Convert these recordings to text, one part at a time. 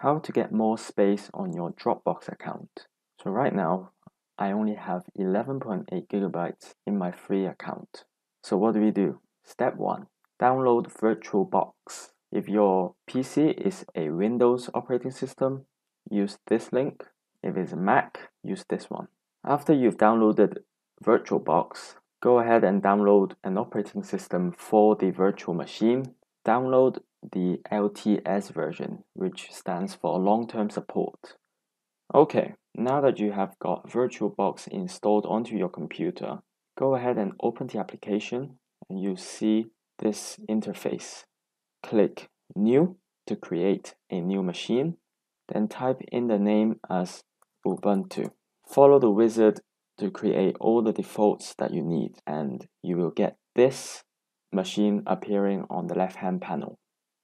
How to get more space on your Dropbox account. So right now, I only have 11.8 gigabytes in my free account. So what do we do? Step 1. Download VirtualBox. If your PC is a Windows operating system, use this link. If it's Mac, use this one. After you've downloaded VirtualBox, go ahead and download an operating system for the virtual machine. Download the LTS version, which stands for long-term support. Okay, now that you have got VirtualBox installed onto your computer, go ahead and open the application and you'll see this interface. Click New to create a new machine, then type in the name as Ubuntu. Follow the wizard to create all the defaults that you need, and you will get this machine appearing on the left-hand panel.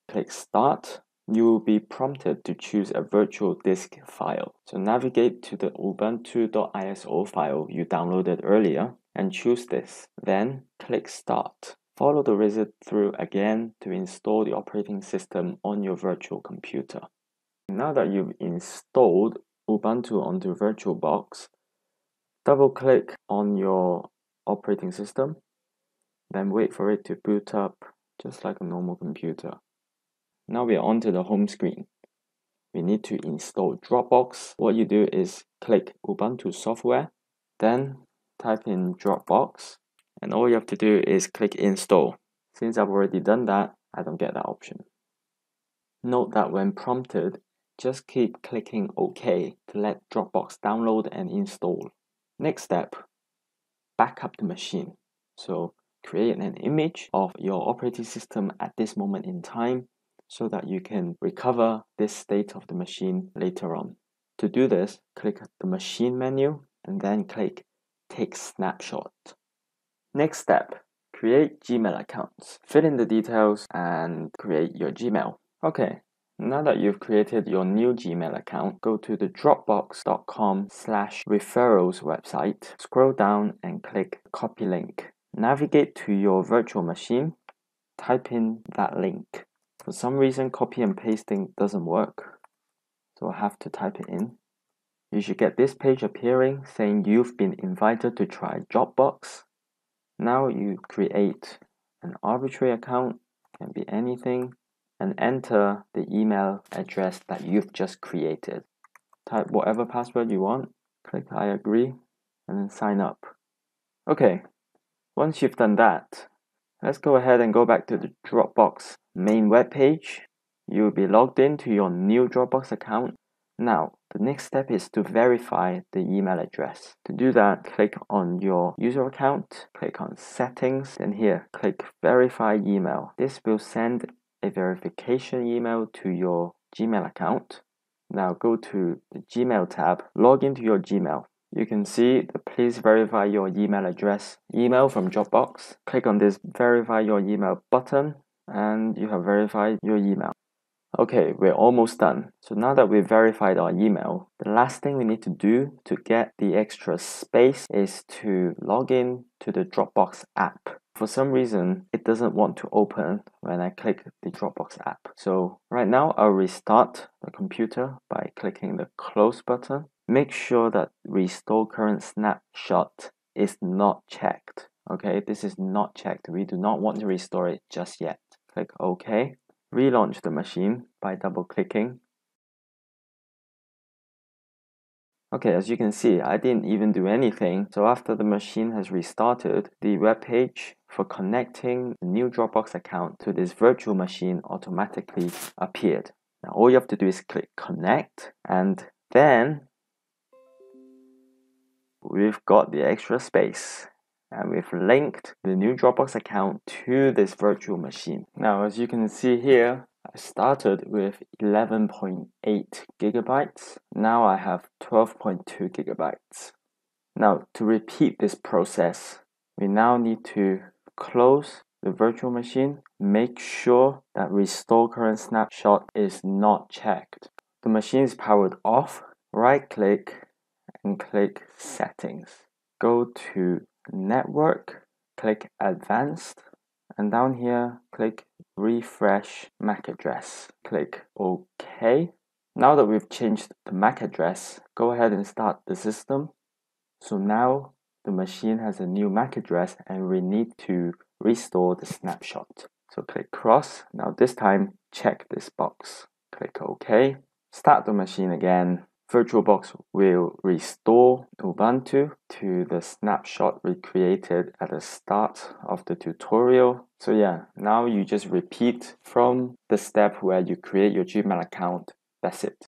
Click Start. You will be prompted to choose a virtual disk file. So navigate to the ubuntu.iso file you downloaded earlier and choose this. Then click Start. Follow the wizard through again to install the operating system on your virtual computer. Now that you've installed Ubuntu onto VirtualBox, double-click on your operating system, then wait for it to boot up just like a normal computer. Now we are onto the home screen. We need to install Dropbox. What you do is click Ubuntu software, then type in Dropbox, and all you have to do is click install. Since I've already done that, I don't get that option. Note that when prompted, just keep clicking OK to let Dropbox download and install. Next step, backup the machine. So create an image of your operating system at this moment in time, so that you can recover this state of the machine later on. To do this, click the machine menu and then click Take Snapshot. Next step, create Gmail accounts. Fill in the details and create your Gmail. Okay, now that you've created your new Gmail account, go to the dropbox.com/referrals website. Scroll down and click Copy Link. Navigate to your virtual machine. Type in that link. For some reason, copy and pasting doesn't work, so I have to type it in. You should get this page appearing saying you've been invited to try Dropbox. Now you create an arbitrary account, can be anything, and enter the email address that you've just created. Type whatever password you want, click I agree, and then sign up. Okay, once you've done that, let's go ahead and go back to the Dropbox main web page. You'll be logged into your new Dropbox account. Now, the next step is to verify the email address. To do that, click on your user account, click on Settings, and here, click Verify Email. This will send a verification email to your Gmail account. Now go to the Gmail tab, log into your Gmail. You can see the please verify your email address email from Dropbox. Click on this verify your email button and you have verified your email. Okay, we're almost done. So now that we've verified our email, the last thing we need to do to get the extra space is to log in to the Dropbox app. For some reason, it doesn't want to open when I click the Dropbox app. So right now, I'll restart the computer by clicking the close button. Make sure that restore current snapshot is not checked. Okay, this is not checked. We do not want to restore it just yet. Click OK. Relaunch the machine by double clicking. Okay, as you can see, I didn't even do anything. So after the machine has restarted, the web page for connecting the new Dropbox account to this virtual machine automatically appeared. Now all you have to do is click connect, and then we've got the extra space and we've linked the new Dropbox account to this virtual machine. Now, as you can see here, I started with 11.8 gigabytes. Now I have 12.2 gigabytes. Now, to repeat this process, we now need to close the virtual machine. Make sure that restore current snapshot is not checked. The machine is powered off. Right click and click Settings. Go to Network, click Advanced, and down here click Refresh MAC address. Click OK. Now that we've changed the MAC address, go ahead and start the system. So now the machine has a new MAC address and we need to restore the snapshot. So click cross. Now this time, check this box. Click OK. Start the machine again. VirtualBox will restore Ubuntu to the snapshot we created at the start of the tutorial. So yeah, now you just repeat from the step where you create your Gmail account. That's it.